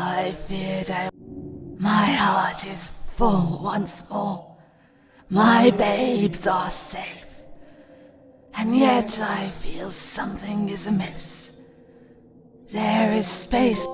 I feared I... My heart is full once more. My babes are safe. And yet I feel something is amiss. There is space...